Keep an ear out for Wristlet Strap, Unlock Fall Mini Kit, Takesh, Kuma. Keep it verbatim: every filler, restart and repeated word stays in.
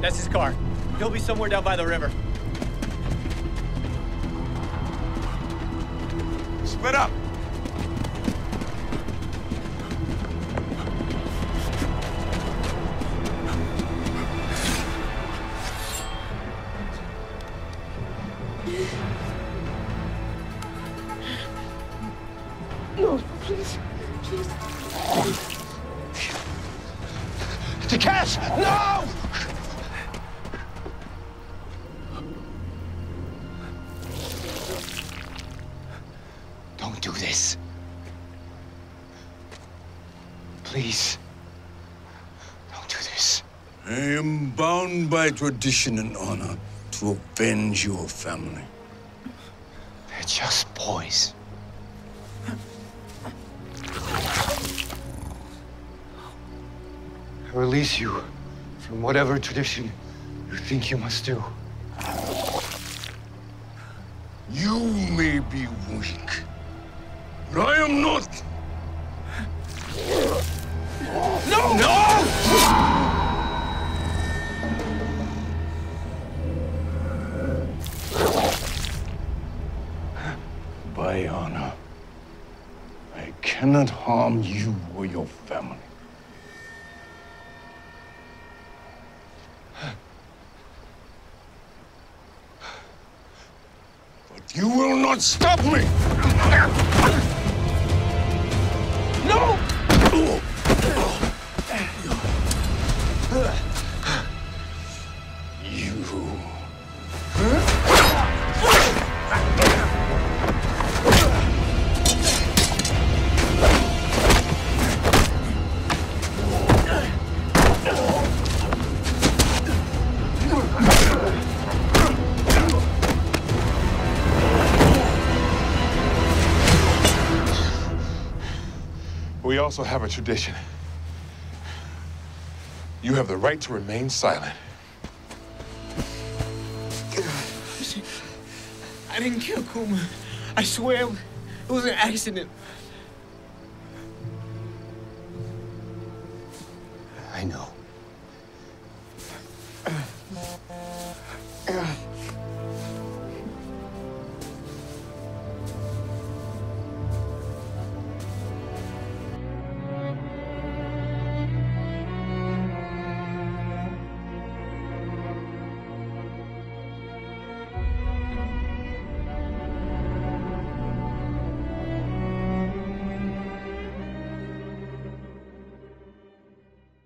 That's his car. He'll be somewhere down by the river. Split up! No, please, please. Takesh, no! Don't do this. Please, don't do this. I am bound by tradition and honor to avenge your family. They're just boys. I release you from whatever tradition you think you must do. You may be weak, but I am not. No! No! By honor, I cannot harm you or your family. You will not stop me! No! You... We also have a tradition. You have the right to remain silent. I didn't kill Kuma. I swear it was an accident. I know.